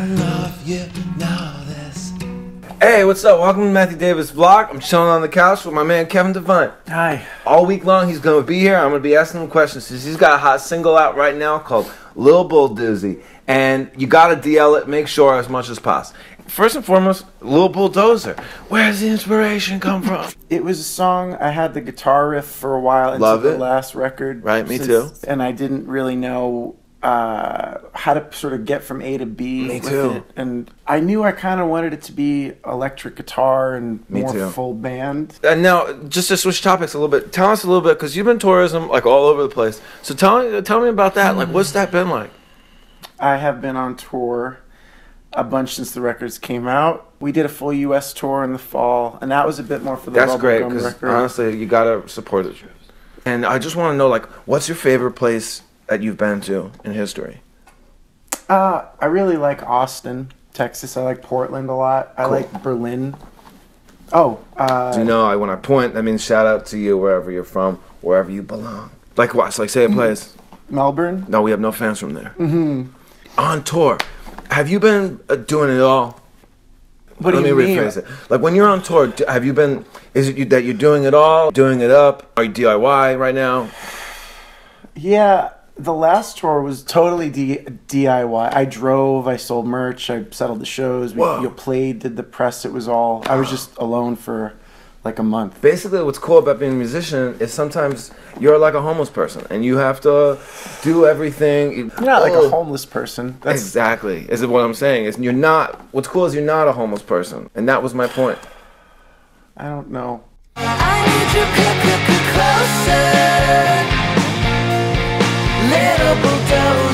I love you now this. Hey, what's up? Welcome to Matthew Davis vlog. I'm chilling on the couch with my man Kevin Devine. Hi. All week long he's gonna be here. I'm gonna be asking him questions. He's got a hot single out right now called Little Bulldozer. And you gotta DL it, make sure as much as possible. First and foremost, Little Bulldozer. Where's the inspiration come from? It was a song I had the guitar riff for a while into Love it. The last record. Right, me too. And I didn't really know how to sort of get from A to B me with too. It. And I knew I kind of wanted it to be electric guitar and me more too. Full band. And now, just to switch topics a little bit, tell us a little bit, because you've been tourism like all over the place. So tell me about that. Like, what's that been like? I have been on tour a bunch since the records came out. We did a full U.S. tour in the fall, and that was a bit more for the Bubblegum record. That's great, because honestly, you gotta support the trips. And I just want to know, like, what's your favorite place that you've been to in history? I really like Austin, Texas. I like Portland a lot. I like Berlin. Oh, so, you know, when I point, that means shout out to you wherever you're from, wherever you belong. Like what? So, like, say a place. Melbourne? No, we have no fans from there. Mm-hmm. On tour. Have you been doing it all? What do you mean? Let me rephrase it. Like, when you're on tour, have you been, is it that you're doing it all, doing it up? Are you DIY right now? Yeah, the last tour was totally DIY. I drove, I sold merch, I settled the shows, we played, did the press, it was all, I was just alone for like a month. Basically, what's cool about being a musician is sometimes you're like a homeless person and you have to do everything. You're not like a homeless person. That's exactly. Is what I'm saying. Is you're not. What's cool is you're not a homeless person, and that was my point. I don't know. I need you closer, little Bulldozer.